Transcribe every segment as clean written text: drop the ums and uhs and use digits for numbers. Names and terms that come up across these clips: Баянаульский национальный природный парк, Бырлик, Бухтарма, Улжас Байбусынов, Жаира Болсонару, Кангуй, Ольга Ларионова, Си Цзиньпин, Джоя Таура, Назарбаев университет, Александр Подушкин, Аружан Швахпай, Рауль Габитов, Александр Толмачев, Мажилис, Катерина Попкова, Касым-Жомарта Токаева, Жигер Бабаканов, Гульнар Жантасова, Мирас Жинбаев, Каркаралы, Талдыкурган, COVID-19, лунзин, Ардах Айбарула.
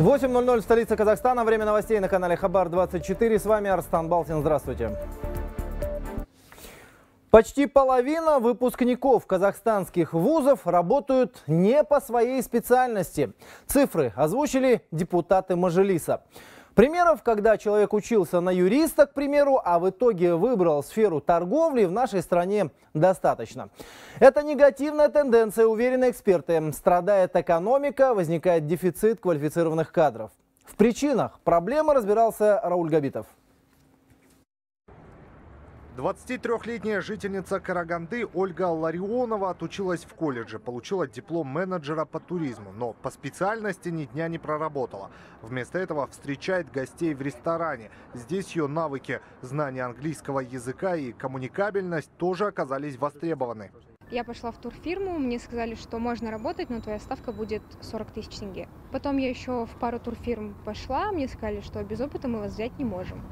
8:00, столица Казахстана. Время новостей на канале Хабар 24. С вами Арстан Балтин. Здравствуйте. Почти половина выпускников казахстанских вузов работают не по своей специальности. Цифры озвучили депутаты Мажилиса. Примеров, когда человек учился на юриста, к примеру, а в итоге выбрал сферу торговли, в нашей стране достаточно. Это негативная тенденция, уверены эксперты. Страдает экономика, возникает дефицит квалифицированных кадров. В причинах проблемы разбирался Рауль Габитов. 23-летняя жительница Караганды Ольга Ларионова отучилась в колледже, получила диплом менеджера по туризму, но по специальности ни дня не проработала. Вместо этого встречает гостей в ресторане. Здесь ее навыки, знания английского языка и коммуникабельность тоже оказались востребованы. Я пошла в турфирму, мне сказали, что можно работать, но твоя ставка будет 40 тысяч тенге. Потом я еще в пару турфирм пошла, мне сказали, что без опыта мы вас взять не можем.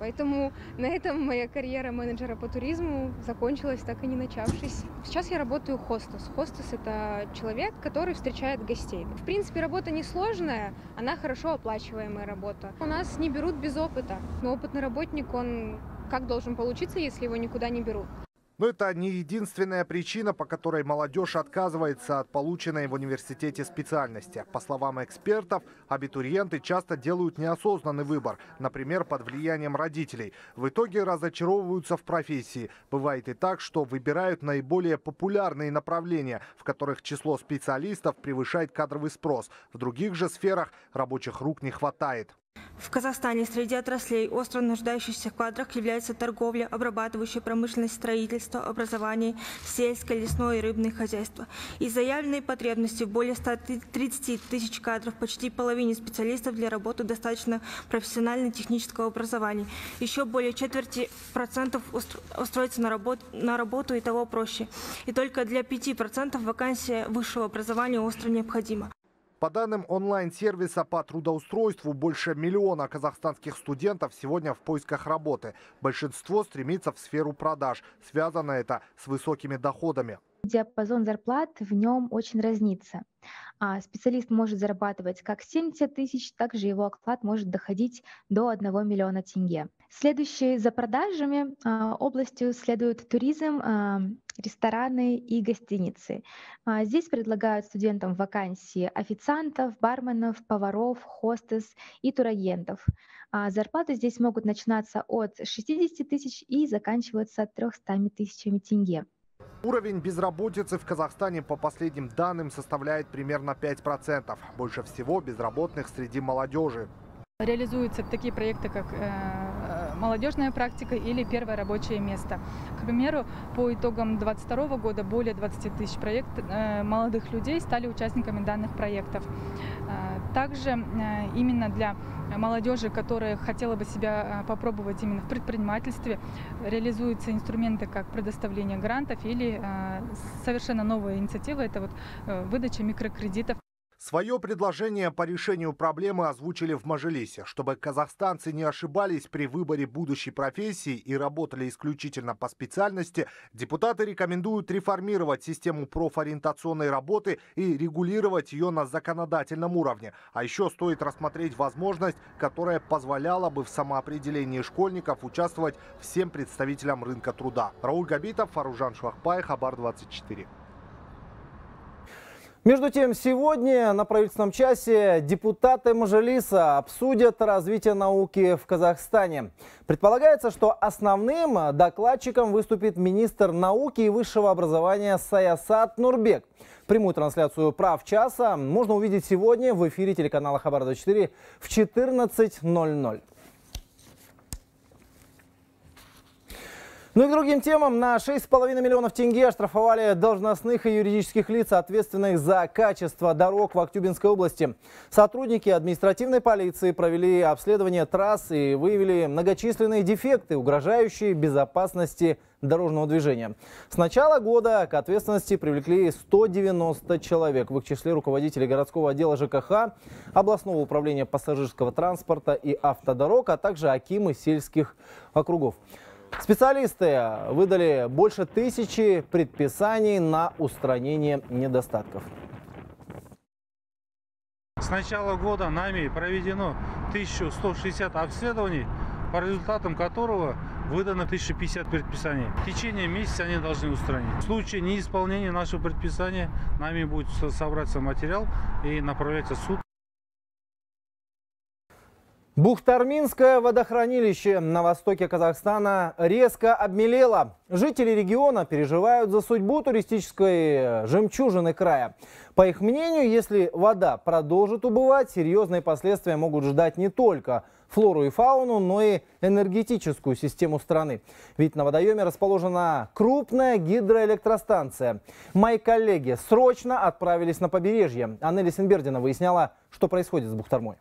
Поэтому на этом моя карьера менеджера по туризму закончилась, так и не начавшись. Сейчас я работаю хостес. Хостес – это человек, который встречает гостей. В принципе, работа несложная, она хорошо оплачиваемая работа. У нас не берут без опыта, но опытный работник, он как должен получиться, если его никуда не берут? Но это не единственная причина, по которой молодежь отказывается от полученной в университете специальности. По словам экспертов, абитуриенты часто делают неосознанный выбор, например, под влиянием родителей. В итоге разочаровываются в профессии. Бывает и так, что выбирают наиболее популярные направления, в которых число специалистов превышает кадровый спрос. В других же сферах рабочих рук не хватает. В Казахстане среди отраслей, остро нуждающихся в кадрах, является торговля, обрабатывающая промышленность, строительство, образование, сельское, лесное и рыбное хозяйство. Из заявленной потребности более 130 тысяч кадров, почти половине специалистов для работы достаточно профессионально-технического образования. Еще более четверти процентов устроится на работу и того проще. И только для 5% вакансия высшего образования остро необходима. По данным онлайн-сервиса по трудоустройству, больше миллиона казахстанских студентов сегодня в поисках работы. Большинство стремится в сферу продаж. Связано это с высокими доходами. Диапазон зарплат в нем очень разнится. Специалист может зарабатывать как 70 тысяч, также его оклад может доходить до 1 миллиона тенге. Следующей за продажами областью следует туризм, рестораны и гостиницы. Здесь предлагают студентам вакансии официантов, барменов, поваров, хостес и турагентов. Зарплаты здесь могут начинаться от 60 тысяч и заканчиваться 300 тысячами тенге. Уровень безработицы в Казахстане по последним данным составляет примерно 5%. Больше всего безработных среди молодежи. Реализуются такие проекты, как молодежная практика или первое рабочее место. К примеру, по итогам 2022 года более 20 тысяч молодых людей стали участниками данных проектов. Также именно для молодежи, которая хотела бы себя попробовать именно в предпринимательстве, реализуются инструменты, как предоставление грантов или совершенно новая инициатива – это вот выдача микрокредитов. Свое предложение по решению проблемы озвучили в Мажилисе, чтобы казахстанцы не ошибались при выборе будущей профессии и работали исключительно по специальности. Депутаты рекомендуют реформировать систему профориентационной работы и регулировать ее на законодательном уровне. А еще стоит рассмотреть возможность, которая позволяла бы в самоопределении школьников участвовать всем представителям рынка труда. Рауль Габитов, Аружан Швахпай, Хабар 24. Между тем, сегодня на правительственном часе депутаты Мажилиса обсудят развитие науки в Казахстане. Предполагается, что основным докладчиком выступит министр науки и высшего образования Саясат Нурбек. Прямую трансляцию «Прав часа» можно увидеть сегодня в эфире телеканала Хабар 24 в 14:00. Ну и к другим темам. На 6,5 миллионов тенге оштрафовали должностных и юридических лиц, ответственных за качество дорог в Актюбинской области. Сотрудники административной полиции провели обследование трасс и выявили многочисленные дефекты, угрожающие безопасности дорожного движения. С начала года к ответственности привлекли 190 человек. В их числе руководители городского отдела ЖКХ, областного управления пассажирского транспорта и автодорог, а также акимы сельских округов. Специалисты выдали больше 1000 предписаний на устранение недостатков. С начала года нами проведено 1160 обследований, по результатам которого выдано 1050 предписаний. В течение месяца они должны устранить. В случае неисполнения нашего предписания нами будет собраться материал и направляться в суд. Бухтарминское водохранилище на востоке Казахстана резко обмелело. Жители региона переживают за судьбу туристической жемчужины края. По их мнению, если вода продолжит убывать, серьезные последствия могут ждать не только флору и фауну, но и энергетическую систему страны. Ведь на водоеме расположена крупная гидроэлектростанция. Мои коллеги срочно отправились на побережье. Анелия Сенбердина выясняла, что происходит с Бухтармой.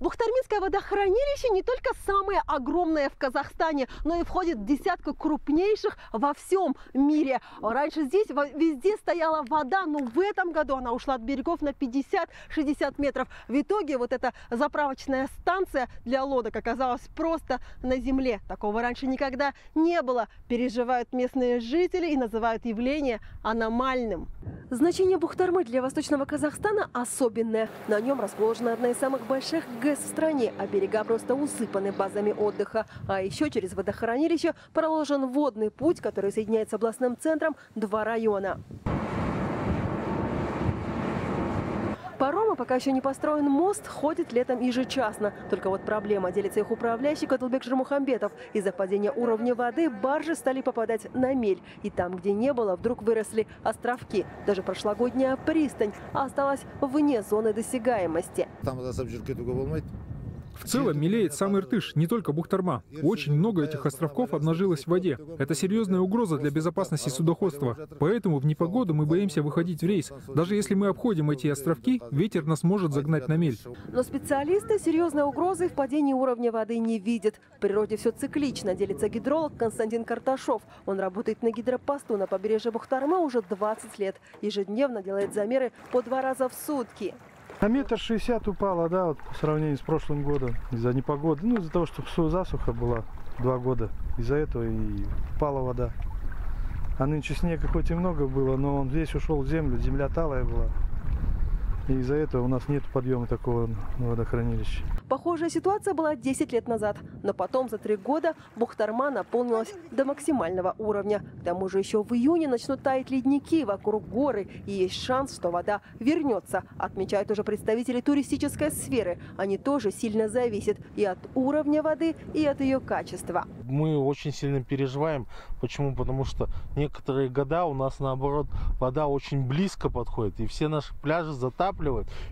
Бухтарминское водохранилище не только самое огромное в Казахстане, но и входит в десятку крупнейших во всем мире. Раньше здесь везде стояла вода, но в этом году она ушла от берегов на 50-60 метров. В итоге вот эта заправочная станция для лодок оказалась просто на земле. Такого раньше никогда не было. Переживают местные жители и называют явление аномальным. Значение Бухтармы для восточного Казахстана особенное. На нем расположена одна из самых больших ГЭС в стране, а берега просто усыпаны базами отдыха. А еще через водохранилище проложен водный путь, который соединяет с областным центром два района. Парома пока еще не построен мост, ходит летом ежечасно. Только вот проблема, делится их управляющий Котлбек-Жермухамбетов. Из-за падения уровня воды баржи стали попадать на мель. И там, где не было, вдруг выросли островки. Даже прошлогодняя пристань осталась вне зоны досягаемости. В целом мелеет сам Иртыш, не только Бухтарма. Очень много этих островков обнажилось в воде. Это серьезная угроза для безопасности судоходства. Поэтому в непогоду мы боимся выходить в рейс. Даже если мы обходим эти островки, ветер нас может загнать на мель. Но специалисты серьезной угрозы в падении уровня воды не видят. В природе все циклично, делится гидролог Константин Карташов. Он работает на гидропосту на побережье Бухтармы уже 20 лет. Ежедневно делает замеры по 2 раза в сутки. На 1,60 м упала, да, вот, по сравнению с прошлым годом, из-за непогоды, ну, из-за того, что засуха была 2 года, из-за этого и упала вода. А нынче снега хоть и много было, но он весь ушел в землю, земля талая была. И из-за этого у нас нет подъема такого водохранилища. Похожая ситуация была 10 лет назад. Но потом за 3 года Бухтарма наполнилась до максимального уровня. К тому же еще в июне начнут таять ледники вокруг горы. И есть шанс, что вода вернется, отмечают уже представители туристической сферы. Они тоже сильно зависят и от уровня воды, и от ее качества. Мы очень сильно переживаем. Почему? Потому что некоторые года у нас, наоборот, вода очень близко подходит. И все наши пляжи затапливают.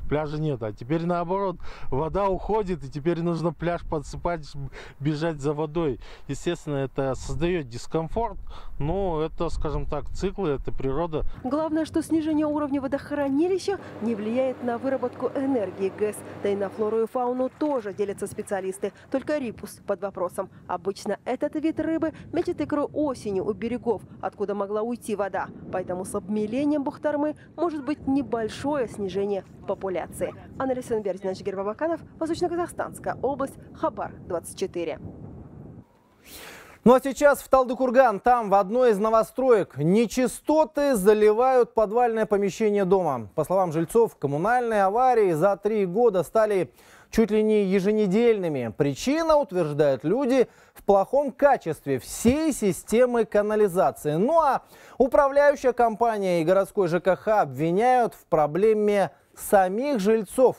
Пляжа нет, а теперь наоборот, вода уходит, и теперь нужно пляж подсыпать, бежать за водой. Естественно, это создает дискомфорт, но это, скажем так, циклы, это природа. Главное, что снижение уровня водохранилища не влияет на выработку энергии ГЭС, да и на флору и фауну тоже, делятся специалисты. Только рипус под вопросом. Обычно этот вид рыбы метит икру осенью у берегов, откуда могла уйти вода. Поэтому с обмелением Бухтармы может быть небольшое снижение популяции. Анелия Сенбердина, Жигер Бабаканов, Восточно-Казахстанская область, Хабар 24. Ну а сейчас в Талдыкурган. Там в одной из новостроек нечистоты заливают подвальное помещение дома. По словам жильцов, коммунальные аварии за 3 года стали чуть ли не еженедельными. Причина, утверждают люди, в плохом качестве всей системы канализации. Ну а управляющая компания и городской ЖКХ обвиняют в проблеме самих жильцов.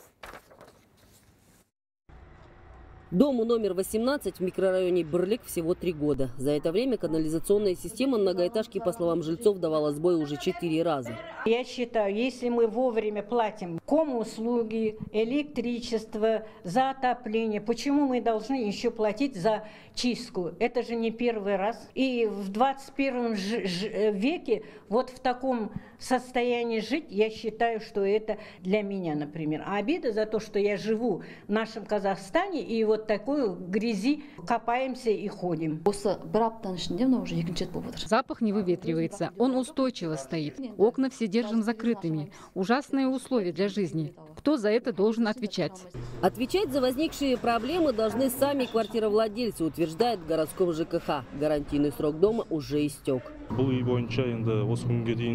Дому номер 18 в микрорайоне Бырлик всего 3 года. За это время канализационная система многоэтажки, по словам жильцов, давала сбой уже 4 раза. Я считаю, если мы вовремя платим комуслуги, электричество, за отопление, почему мы должны еще платить за чистку? Это же не первый раз. И в 21 веке вот в таком состоянии жить, я считаю, что это для меня, например, обида за то, что я живу в нашем Казахстане и вот такую грязи копаемся и ходим. Запах не выветривается, он устойчиво стоит. Окна все держим закрытыми. Ужасные условия для жизни. Кто за это должен отвечать? Отвечать за возникшие проблемы должны сами квартировладельцы, утверждает в городском ЖКХ. Гарантийный срок дома уже истек.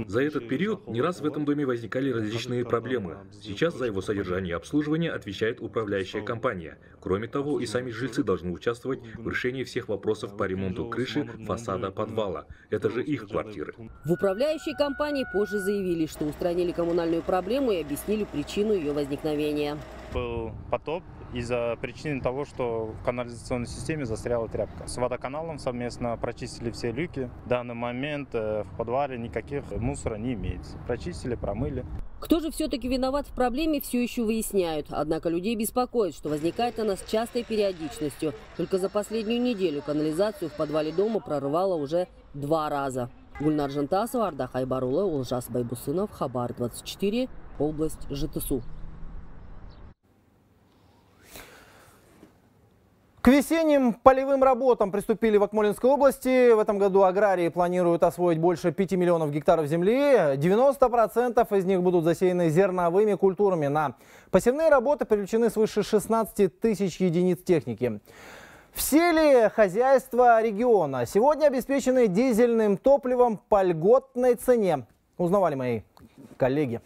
За этот период период не раз в этом доме возникали различные проблемы. Сейчас за его содержание и обслуживание отвечает управляющая компания. Кроме того, и сами жильцы должны участвовать в решении всех вопросов по ремонту крыши, фасада, подвала. Это же их квартиры. В управляющей компании позже заявили, что устранили коммунальную проблему и объяснили причину ее возникновения. Был потоп из-за причины того, что в канализационной системе застряла тряпка. С водоканалом совместно прочистили все люки. В данный момент в подвале никаких мусора не имеется. Прочистили, промыли. Кто же все-таки виноват в проблеме, все еще выясняют. Однако людей беспокоит, что возникает она с частой периодичностью. Только за последнюю неделю канализацию в подвале дома прорывало уже 2 раза. Гульнар Жантасова, Ардах Айбарула, Улжас Байбусынов, Хабар 24, область ЖТСУ. К весенним полевым работам приступили в Акмолинской области. В этом году аграрии планируют освоить больше 5 миллионов гектаров земли. 90% из них будут засеяны зерновыми культурами. На посевные работы привлечены свыше 16 тысяч единиц техники. Все ли хозяйства региона сегодня обеспечены дизельным топливом по льготной цене? Узнавали мои коллеги.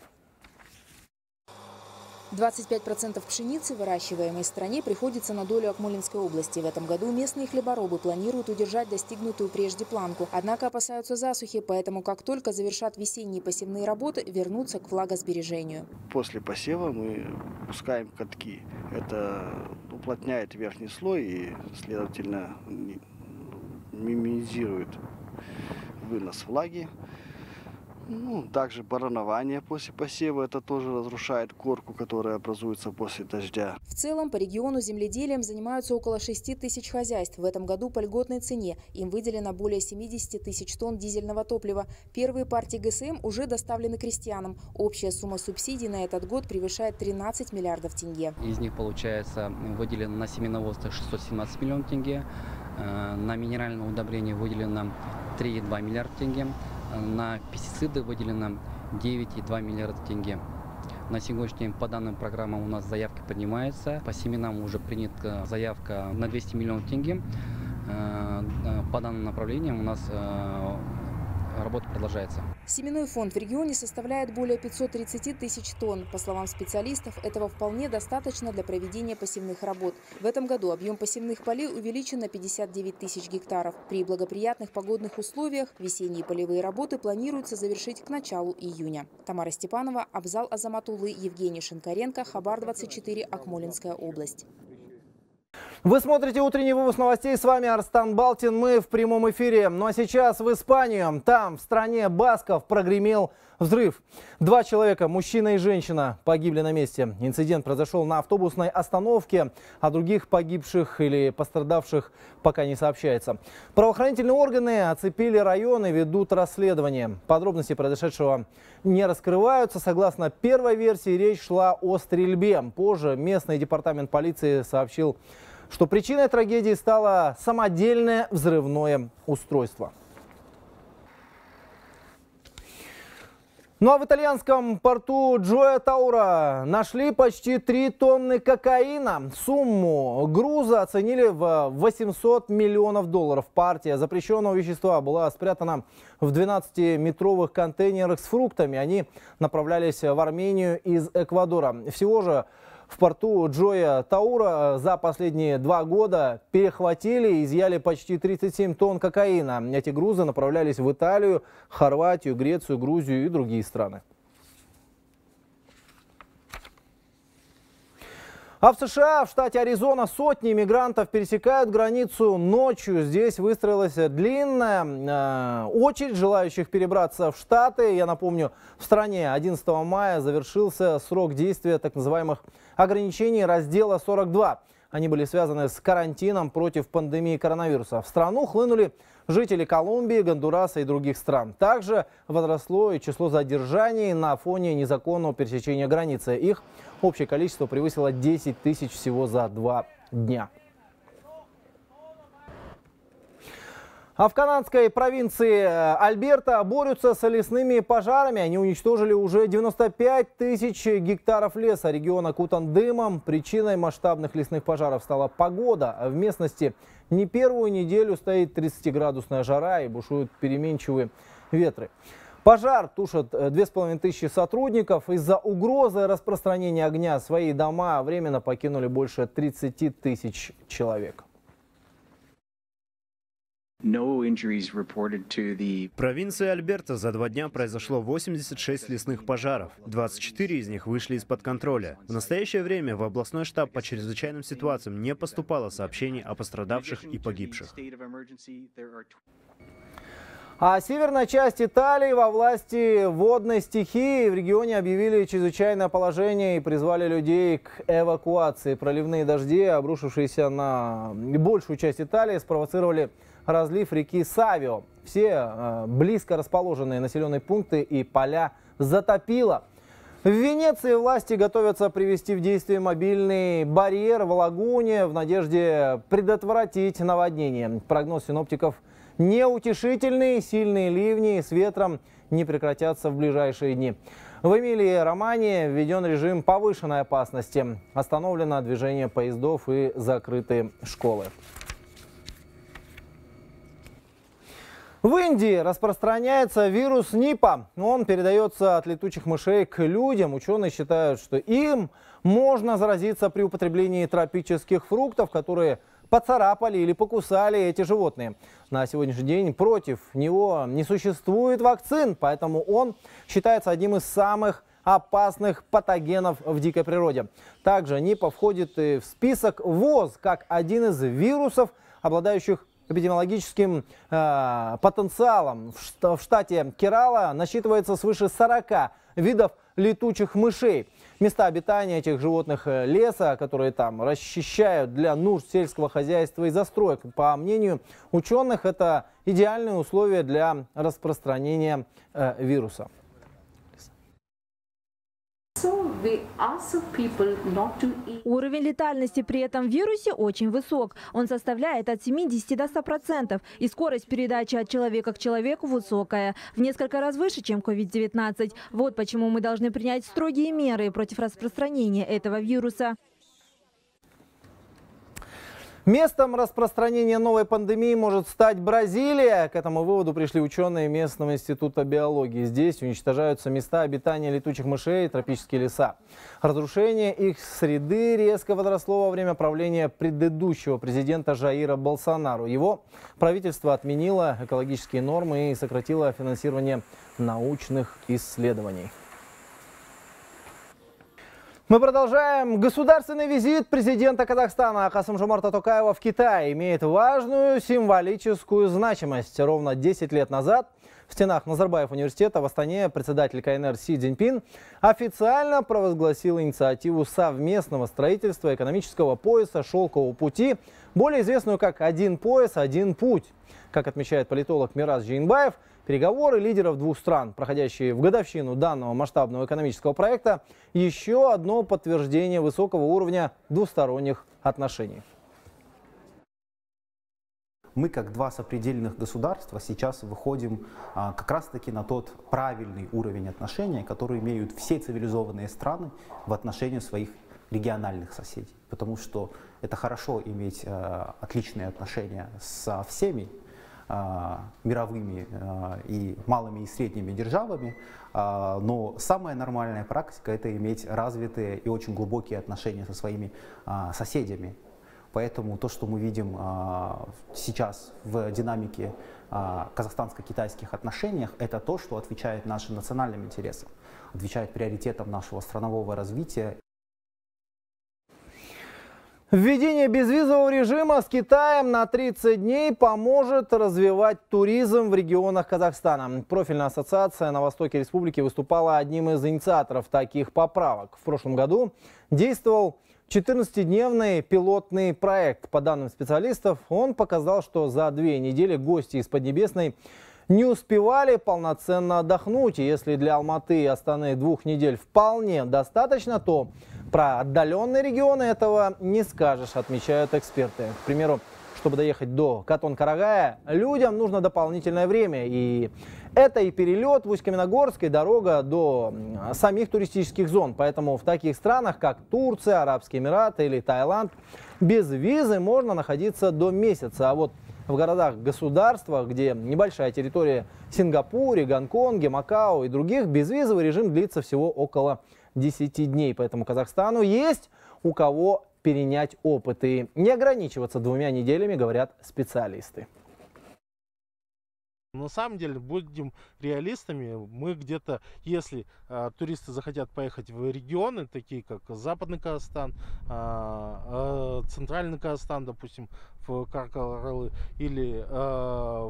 25% пшеницы, выращиваемой в стране, приходится на долю Акмолинской области. В этом году местные хлеборобы планируют удержать достигнутую прежде планку. Однако опасаются засухи, поэтому как только завершат весенние посевные работы, вернутся к влагосбережению. После посева мы пускаем катки. Это уплотняет верхний слой и, следовательно, минимизирует вынос влаги. Ну, также боронование после посева, это тоже разрушает корку, которая образуется после дождя. В целом по региону земледелием занимаются около 6 тысяч хозяйств. В этом году по льготной цене им выделено более 70 тысяч тонн дизельного топлива. Первые партии ГСМ уже доставлены крестьянам. Общая сумма субсидий на этот год превышает 13 миллиардов тенге. Из них, получается, выделено на семеноводство 617 миллионов тенге, на минеральное удобрение выделено 3,2 миллиарда тенге. На пестициды выделено 9,2 миллиарда тенге. На сегодняшний день по данным программам у нас заявки поднимаются. По семенам уже принята заявка на 200 миллионов тенге. По данным направлениям у нас работа продолжается. Семенной фонд в регионе составляет более 530 тысяч тонн. По словам специалистов, этого вполне достаточно для проведения посевных работ. В этом году объем посевных полей увеличен на 59 тысяч гектаров. При благоприятных погодных условиях весенние полевые работы планируется завершить к началу июня. Тамара Степанова, Абзал Азаматулы, Евгений Шинкаренко, Хабар 24, Акмолинская область. Вы смотрите утренний выпуск новостей. С вами Арстан Балтин. Мы в прямом эфире. Ну а сейчас в Испанию. Там, в стране басков, прогремел взрыв. 2 человека, мужчина и женщина, погибли на месте. Инцидент произошел на автобусной остановке. О других погибших или пострадавших пока не сообщается. Правоохранительные органы оцепили район и ведут расследование. Подробности произошедшего не раскрываются. Согласно первой версии, речь шла о стрельбе. Позже местный департамент полиции сообщил, что причиной трагедии стало самодельное взрывное устройство. Ну а в итальянском порту Джоя Таура нашли почти 3 тонны кокаина. Сумму груза оценили в 800 миллионов долларов. Партия запрещенного вещества была спрятана в 12-метровых контейнерах с фруктами. Они направлялись в Армению из Эквадора. Всего же в порту Джоя Таура за последние 2 года перехватили и изъяли почти 37 тонн кокаина. Эти грузы направлялись в Италию, Хорватию, Грецию, Грузию и другие страны. А в США, в штате Аризона, сотни мигрантов пересекают границу ночью. Здесь выстроилась длинная очередь желающих перебраться в Штаты. Я напомню, в стране 11 мая завершился срок действия так называемых ограничений раздела 42. Они были связаны с карантином против пандемии коронавируса. В страну хлынули жители Колумбии, Гондураса и других стран. Также возросло и число задержаний на фоне незаконного пересечения границы. Их общее количество превысило 10 тысяч всего за 2 дня. А в канадской провинции Альберта борются с лесными пожарами. Они уничтожили уже 95 тысяч гектаров леса. Регион окутан дымом. Причиной масштабных лесных пожаров стала погода. В местности не первую неделю стоит 30-градусная жара и бушуют переменчивые ветры. Пожар тушат 2500 сотрудников. Из-за угрозы распространения огня свои дома временно покинули больше 30 тысяч человек. В провинции Альберта за 2 дня произошло 86 лесных пожаров. 24 из них вышли из-под контроля. В настоящее время в областной штаб по чрезвычайным ситуациям не поступало сообщений о пострадавших и погибших. А северная часть Италии во власти водной стихии. В регионе объявили чрезвычайное положение и призвали людей к эвакуации. Проливные дожди, обрушившиеся на большую часть Италии, спровоцировали разлив реки Савио. Все близко расположенные населенные пункты и поля затопило. В Венеции власти готовятся привести в действие мобильный барьер в лагуне в надежде предотвратить наводнение. Прогноз синоптиков неутешительный. Сильные ливни с ветром не прекратятся в ближайшие дни. В Эмилии-Романии введен режим повышенной опасности. Остановлено движение поездов и закрыты школы. В Индии распространяется вирус Нипа. Он передается от летучих мышей к людям. Ученые считают, что им можно заразиться при употреблении тропических фруктов, которые поцарапали или покусали эти животные. На сегодняшний день против него не существует вакцин, поэтому он считается одним из самых опасных патогенов в дикой природе. Также Нипа входит и в список ВОЗ как один из вирусов, обладающих эпидемиологическим потенциалом. В штате Керала насчитывается свыше 40 видов летучих мышей. Места обитания этих животных леса, которые там расчищают для нужд сельского хозяйства и застроек. По мнению ученых, это идеальные условия для распространения вируса. Уровень летальности при этом вирусе очень высок. Он составляет от 70 до 100%. И скорость передачи от человека к человеку высокая. В несколько раз выше, чем COVID-19. Вот почему мы должны принять строгие меры против распространения этого вируса. Местом распространения новой пандемии может стать Бразилия. К этому выводу пришли ученые местного института биологии. Здесь уничтожаются места обитания летучих мышей и тропические леса. Разрушение их среды резко возросло во время правления предыдущего президента Жаира Болсонару. Его правительство отменило экологические нормы и сократило финансирование научных исследований. Мы продолжаем. Государственный визит президента Казахстана Касым-Жомарта Токаева в Китай имеет важную символическую значимость. Ровно 10 лет назад в стенах Назарбаев университета в Астане председатель КНР Си Цзиньпин официально провозгласил инициативу совместного строительства экономического пояса «Шелкового пути», более известную как «Один пояс, один путь». Как отмечает политолог Мирас Жинбаев, переговоры лидеров двух стран, проходящие в годовщину данного масштабного экономического проекта, еще одно подтверждение высокого уровня двусторонних отношений. Мы, как два сопредельных государства, сейчас выходим как раз-таки на тот правильный уровень отношений, который имеют все цивилизованные страны в отношении своих региональных соседей. Потому что это хорошо иметь отличные отношения со всеми мировыми и малыми и средними державами, но самая нормальная практика – это иметь развитые и очень глубокие отношения со своими соседями. Поэтому то, что мы видим сейчас в динамике казахстанско-китайских отношений, это то, что отвечает нашим национальным интересам, отвечает приоритетам нашего странового развития. Введение безвизового режима с Китаем на 30 дней поможет развивать туризм в регионах Казахстана. Профильная ассоциация на востоке республики выступала одним из инициаторов таких поправок. В прошлом году действовал 14-дневный пилотный проект. По данным специалистов, он показал, что за 2 недели гости из Поднебесной не успевали полноценно отдохнуть. И если для Алматы и Астаны 2 недель вполне достаточно, то про отдаленные регионы этого не скажешь, отмечают эксперты. К примеру, чтобы доехать до Катон-Карагая, людям нужно дополнительное время. И это и перелет в Усть-Каменогорск, и дорога до самих туристических зон. Поэтому в таких странах, как Турция, Арабские Эмираты или Таиланд, без визы можно находиться до месяца. А вот в городах-государствах, где небольшая территория, Сингапуре, Гонконге, Макао и других, безвизовый режим длится всего около 10 дней. Поэтому Казахстану есть у кого перенять опыт и не ограничиваться 2 неделями, говорят специалисты. На самом деле, будем реалистами, мы где-то, если туристы захотят поехать в регионы, такие как Западный Казахстан, Центральный Казахстан, допустим, в Каркаралы, или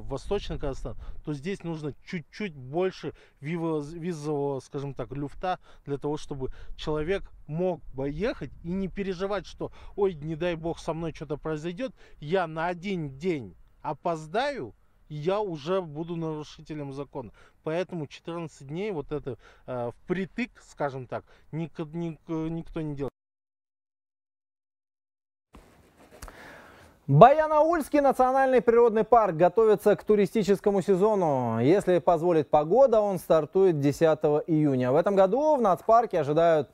Восточный Казахстан, то здесь нужно чуть-чуть больше визового, скажем так, люфта для того, чтобы человек мог бы ехать и не переживать, что, ой, не дай бог, со мной что-то произойдет, я на 1 день опоздаю, я уже буду нарушителем закона. Поэтому 14 дней вот это впритык, скажем так, никто не делает. Баянаульский национальный природный парк готовится к туристическому сезону. Если позволит погода, он стартует 10 июня. В этом году в нацпарке ожидают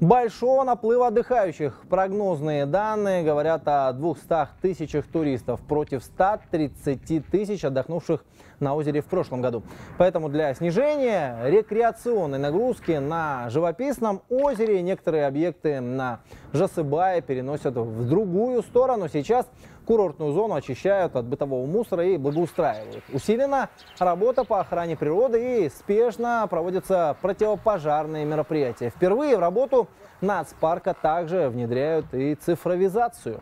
большого наплыва отдыхающих. Прогнозные данные говорят о 200 тысячах туристов против 130 тысяч отдохнувших на озере в прошлом году. Поэтому для снижения рекреационной нагрузки на живописном озере некоторые объекты на Жасыбае переносят в другую сторону. Сейчас курортную зону очищают от бытового мусора и благоустраивают. Усилена работа по охране природы и спешно проводятся противопожарные мероприятия. Впервые в работу нацпарка также внедряют и цифровизацию.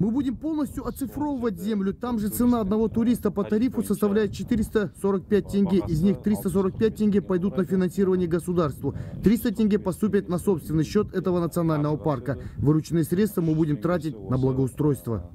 Мы будем полностью оцифровывать землю. Там же цена одного туриста по тарифу составляет 445 тенге. Из них 345 тенге пойдут на финансирование государству. 300 тенге поступят на собственный счет этого национального парка. Вырученные средства мы будем тратить на благоустройство.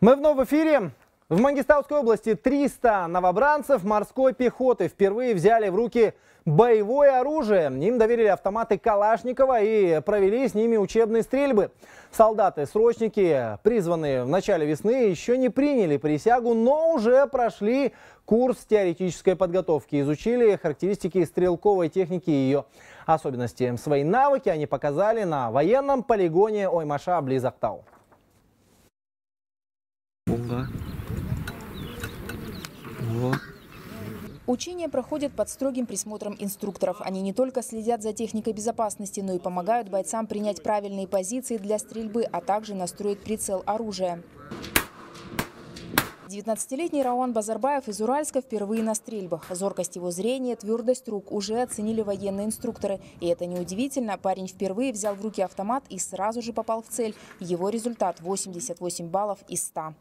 Мы вновь в эфире. В Мангистауской области 300 новобранцев морской пехоты впервые взяли в руки боевое оружие. Им доверили автоматы Калашникова и провели с ними учебные стрельбы. Солдаты-срочники, призванные в начале весны, еще не приняли присягу, но уже прошли курс теоретической подготовки. Изучили характеристики стрелковой техники и ее особенности. Свои навыки они показали на военном полигоне Оймаша-Близортау. Учения проходят под строгим присмотром инструкторов. Они не только следят за техникой безопасности, но и помогают бойцам принять правильные позиции для стрельбы, а также настроить прицел оружия. 19-летний Рауан Базарбаев из Уральска впервые на стрельбах. Зоркость его зрения, твердость рук уже оценили военные инструкторы. И это неудивительно. Парень впервые взял в руки автомат и сразу же попал в цель. Его результат – 88 баллов из 100.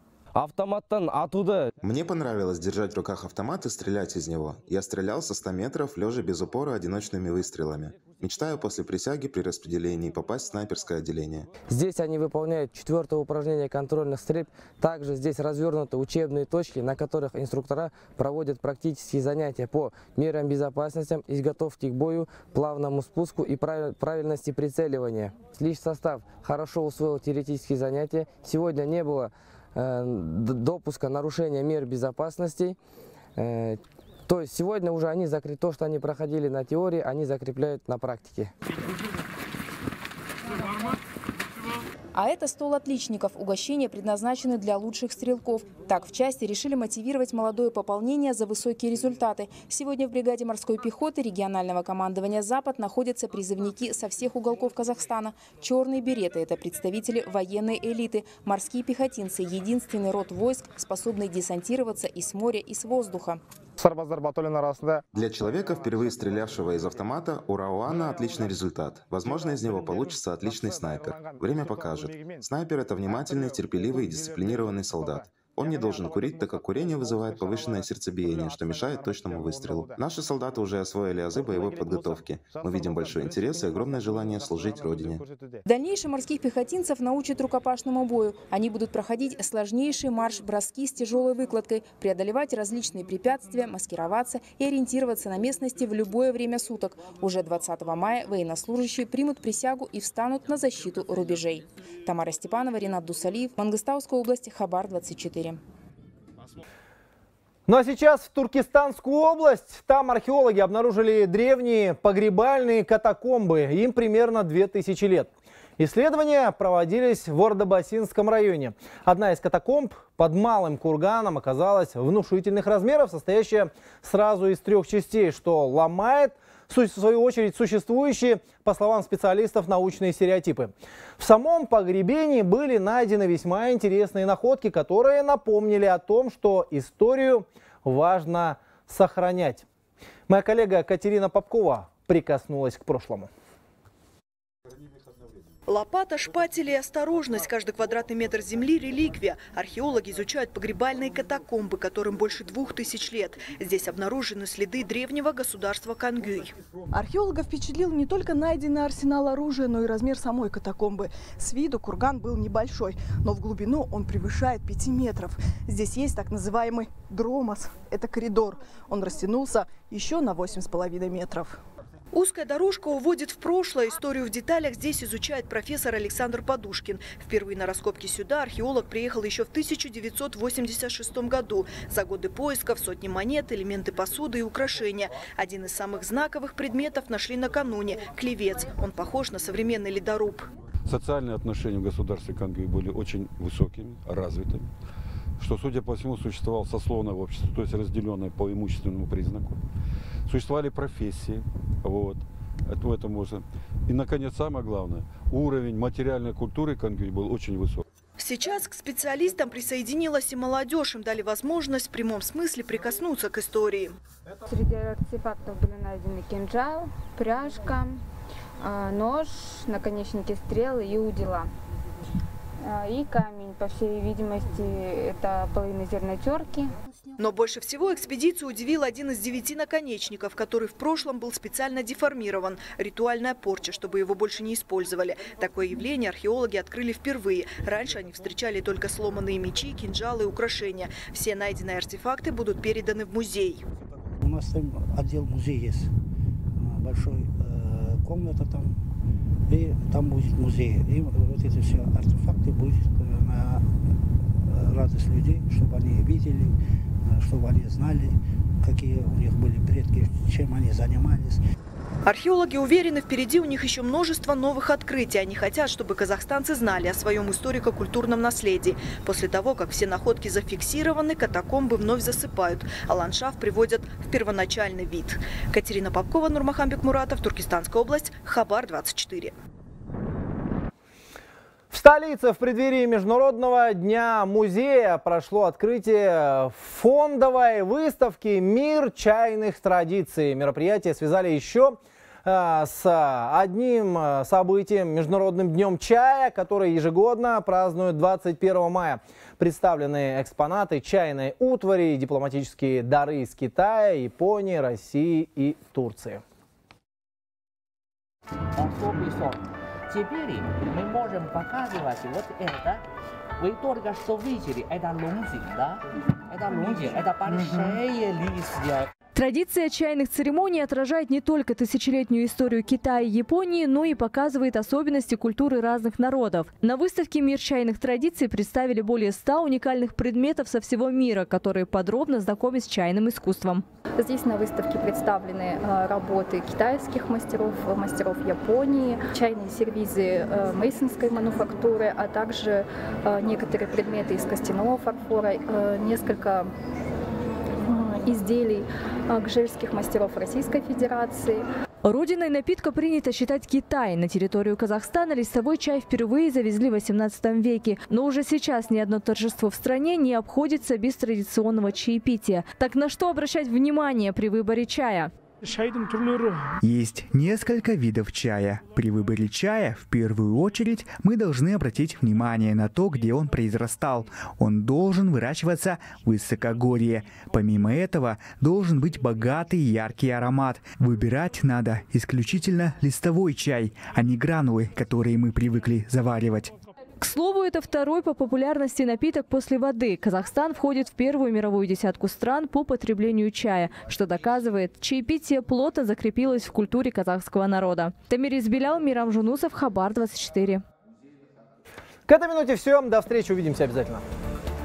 Мне понравилось держать в руках автомат и стрелять из него. Я стрелял со 100 метров, лежа без упора, одиночными выстрелами. Мечтаю после присяги при распределении попасть в снайперское отделение. Здесь они выполняют 4-е упражнение контрольных стрельб. Также здесь развернуты учебные точки, на которых инструктора проводят практические занятия по мерам безопасности, изготовке к бою, плавному спуску и правильности прицеливания. Личный состав хорошо усвоил теоретические занятия. Сегодня не было допуска нарушения мер безопасности. То есть сегодня уже они закрепляют то, что они проходили на теории, они закрепляют на практике. А это стол отличников. Угощения предназначены для лучших стрелков. Так в части решили мотивировать молодое пополнение за высокие результаты. Сегодня в бригаде морской пехоты регионального командования «Запад» находятся призывники со всех уголков Казахстана. Черные береты – это представители военной элиты. Морские пехотинцы – единственный род войск, способный десантироваться и с моря, и с воздуха. Для человека, впервые стрелявшего из автомата, у Рауана отличный результат. Возможно, из него получится отличный снайпер. Время покажет. Снайпер – это внимательный, терпеливый и дисциплинированный солдат. Он не должен курить, так как курение вызывает повышенное сердцебиение, что мешает точному выстрелу. Наши солдаты уже освоили азы боевой подготовки. Мы видим большой интерес и огромное желание служить Родине. В дальнейшем морских пехотинцев научат рукопашному бою. Они будут проходить сложнейший марш-броски с тяжелой выкладкой, преодолевать различные препятствия, маскироваться и ориентироваться на местности в любое время суток. Уже 20 мая военнослужащие примут присягу и встанут на защиту рубежей. Тамара Степанова, Ренат Дусалиев, Мангистауская область, Хабар 24. Ну а сейчас в Туркестанскую область. Там археологи обнаружили древние погребальные катакомбы. Им примерно 2000 лет. Исследования проводились в Ордобасинском районе. Одна из катакомб под Малым Курганом оказалась внушительных размеров, состоящая сразу из трех частей, что ломает, в свою очередь, существующие, по словам специалистов, научные стереотипы. В самом погребении были найдены весьма интересные находки, которые напомнили о том, что историю важно сохранять. Моя коллега Катерина Попкова прикоснулась к прошлому. Лопата, шпатели и осторожность. Каждый квадратный метр земли – реликвия. Археологи изучают погребальные катакомбы, которым больше 2000 лет. Здесь обнаружены следы древнего государства Кангуй. Археолога впечатлил не только найденный арсенал оружия, но и размер самой катакомбы. С виду курган был небольшой, но в глубину он превышает 5 метров. Здесь есть так называемый дромос. Это коридор. Он растянулся еще на 8,5 метров. Узкая дорожка уводит в прошлое. Историю в деталях здесь изучает профессор Александр Подушкин. Впервые на раскопки сюда археолог приехал еще в 1986 году. За годы поисков сотни монет, элементы посуды и украшения. Один из самых знаковых предметов нашли накануне – клевец. Он похож на современный ледоруб. Социальные отношения в государстве Кангуй были очень высокими, развитыми. Что, судя по всему, существовало сословное общество, то есть разделенное по имущественному признаку. Существовали профессии, вот, это можно. И, наконец, самое главное, уровень материальной культуры Кангуй был очень высок. Сейчас к специалистам присоединилась и молодежь. Им дали возможность в прямом смысле прикоснуться к истории. Среди артефактов были найдены кинжал, пряжка, нож, наконечники стрел и удила. И камень, по всей видимости, это половина зерной терки. Но больше всего экспедицию удивил один из 9 наконечников, который в прошлом был специально деформирован. Ритуальная порча, чтобы его больше не использовали. Такое явление археологи открыли впервые. Раньше они встречали только сломанные мечи, кинжалы и украшения. Все найденные артефакты будут переданы в музей. У нас там отдел музея есть. Большой комната там. И там будет музей. И вот эти все артефакты будут на радость людей, чтобы они видели, чтобы они знали, какие у них были предки, чем они занимались. Археологи уверены, впереди у них еще множество новых открытий. Они хотят, чтобы казахстанцы знали о своем историко-культурном наследии. После того, как все находки зафиксированы, катакомбы вновь засыпают, а ландшафт приводят в первоначальный вид. Катерина Попкова, Нурмахамбек Муратов, Туркестанская область, Хабар 24. В столице в преддверии Международного дня музея прошло открытие фондовой выставки «Мир чайных традиций». Мероприятие связали еще с одним событием – Международным днем чая, который ежегодно празднуют 21 мая. Представлены экспонаты чайной утвари и дипломатические дары из Китая, Японии, России и Турции. Теперь мы можем показывать вот это. Вы только что видели, это лунзин, да? Это лунзин, это большие листья. Традиция чайных церемоний отражает не только тысячелетнюю историю Китая и Японии, но и показывает особенности культуры разных народов. На выставке «Мир чайных традиций» представили более 100 уникальных предметов со всего мира, которые подробно знакомы с чайным искусством. Здесь на выставке представлены работы китайских мастеров, мастеров Японии, чайные сервизы мейсонской мануфактуры, а также некоторые предметы из костяного фарфора, несколько изделий алжирских мастеров Российской Федерации. Родиной напитка принято считать Китай. На территорию Казахстана листовой чай впервые завезли в 18 веке. Но уже сейчас ни одно торжество в стране не обходится без традиционного чаепития. Так на что обращать внимание при выборе чая? Есть несколько видов чая. При выборе чая, в первую очередь, мы должны обратить внимание на то, где он произрастал. Он должен выращиваться в высокогорье. Помимо этого, должен быть богатый и яркий аромат. Выбирать надо исключительно листовой чай, а не гранулы, которые мы привыкли заваривать. К слову, это второй по популярности напиток после воды. Казахстан входит в первую мировую десятку стран по потреблению чая, что доказывает, чаепитие плотно закрепилось в культуре казахского народа. Тамир Избилял, Жунусов, Хабар 24. К этой минуте все. До встречи. Увидимся обязательно.